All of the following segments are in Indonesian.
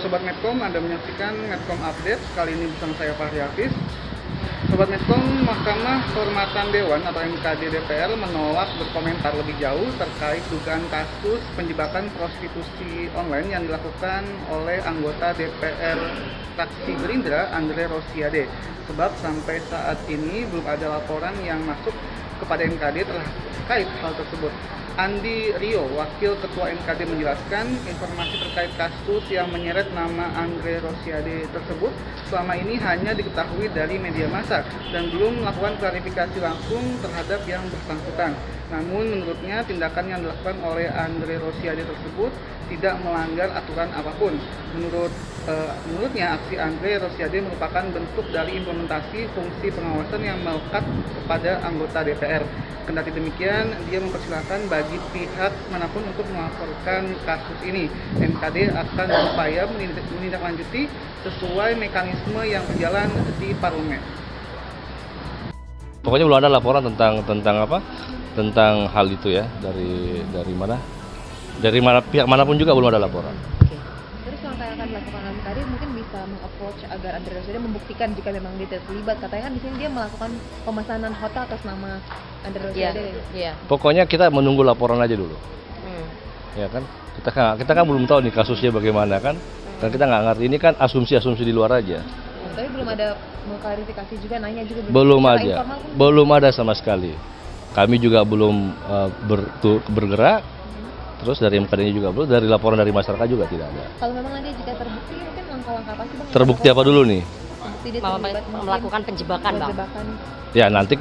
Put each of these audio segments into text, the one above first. Halo Sobat Medcom, Anda menyaksikan Medcom Update. Kali ini bersama saya Fani Ralvis. Sobat Medcom, Mahkamah Kehormatan Dewan atau MKD DPR menolak berkomentar lebih jauh terkait dugaan kasus penjebakan prostitusi online yang dilakukan oleh anggota DPR fraksi Gerindra Andre Rosiade. Sebab sampai saat ini belum ada laporan yang masuk kepada MKD terkait hal tersebut. Andi Rio, Wakil Ketua MKD, menjelaskan informasi terkait kasus yang menyeret nama Andre Rosiade tersebut selama ini hanya diketahui dari media massa dan belum melakukan klarifikasi langsung terhadap yang bersangkutan. Namun menurutnya tindakan yang dilakukan oleh Andre Rosiade tersebut tidak melanggar aturan apapun. Menurutnya aksi Andre Rosiade merupakan bentuk dari implementasi fungsi pengawasan yang melekat kepada anggota DPR. Kendati demikian, dia mempersilahkan bagi pihak manapun untuk melaporkan kasus ini. MKD akan berupaya menindaklanjuti sesuai mekanisme yang berjalan di parlemen. Pokoknya belum ada laporan tentang hal itu ya, dari mana pihak manapun juga belum ada laporan. Oke. Terus langkah yang akan dilakukan MKD mungkin bisa mengapproach agar Andre Rosiade membuktikan jika memang dia terlibat. Katanya kan di sini dia melakukan pemesanan hotel atas nama Andre Rosiade. Ya. Pokoknya kita menunggu laporan aja dulu. Ya kan? Kita kan belum tahu nih kasusnya bagaimana kan? Dan kita nggak ngerti, ini kan asumsi-asumsi di luar aja. Tapi belum ada mengklarifikasi juga, nanya juga belum ada sama sekali. Kami juga belum bergerak, terus dari MKD-nya juga belum, dari laporan dari masyarakat juga tidak ada. Kalau memang nanti jika terbukti, mungkin langkah-langkah apa sih Bang? Terbukti apa dulu nih? Melakukan penjebakan Bang. Ya nanti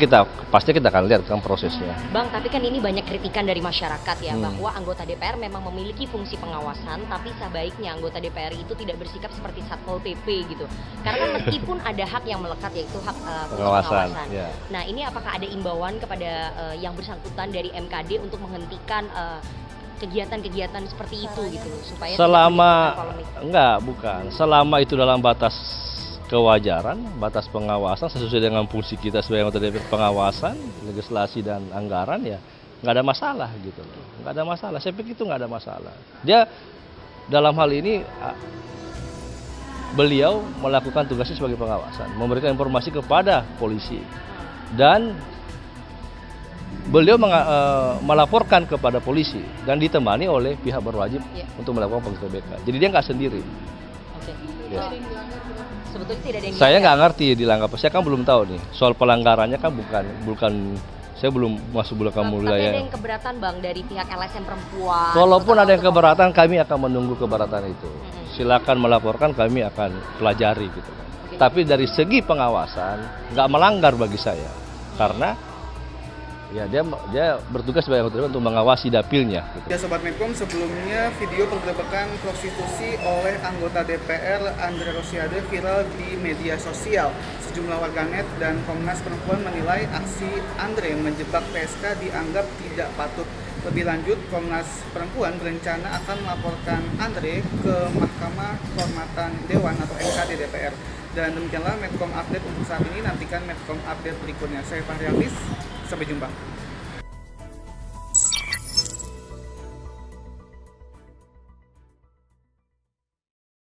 pasti kita akan lihat kan prosesnya. Bang, tapi kan ini banyak kritikan dari masyarakat ya, bahwa anggota DPR memang memiliki fungsi pengawasan, tapi sebaiknya anggota DPR itu tidak bersikap seperti Satpol PP gitu. Karena kan meskipun ada hak yang melekat yaitu hak pengawasan. Ya. Nah ini apakah ada imbauan kepada yang bersangkutan dari MKD untuk menghentikan kegiatan-kegiatan seperti itu gitu, supaya selama itu dalam batas kewajaran, batas pengawasan sesuai dengan fungsi kita sebagai anggota DPR, pengawasan, legislasi dan anggaran ya, nggak ada masalah gitu loh. Nggak ada masalah, saya pikir itu nggak ada masalah. Dia dalam hal ini beliau melakukan tugasnya sebagai pengawasan, memberikan informasi kepada polisi dan beliau melaporkan kepada polisi dan ditemani oleh pihak berwajib untuk melakukan pengecekan. Jadi dia nggak sendiri. Ya. Sebetulnya tidak ada yang saya nggak ngerti dilanggar, saya kan belum tahu nih soal pelanggarannya kan bukan saya belum masuk belakang mulai ya. Ada yang keberatan Bang dari pihak LSM perempuan? Walaupun ada yang keberatan, kami akan menunggu keberatan itu. Silakan melaporkan, kami akan pelajari gitu kan. Tapi dari segi pengawasan nggak melanggar bagi saya, karena ya dia bertugas sebagai anggota untuk mengawasi dapilnya. Gitu. Ya Sobat Medcom, sebelumnya video penggerebekan prostitusi oleh anggota DPR Andre Rosiade viral di media sosial. Sejumlah warganet dan Komnas Perempuan menilai aksi Andre menjebak PSK dianggap tidak patut. Lebih lanjut, Komnas Perempuan berencana akan melaporkan Andre ke Mahkamah Kehormatan Dewan atau MKD DPR. Dan demikianlah Medcom Update untuk saat ini, nantikan Medcom Update berikutnya. Saya Haryafis, sampai jumpa.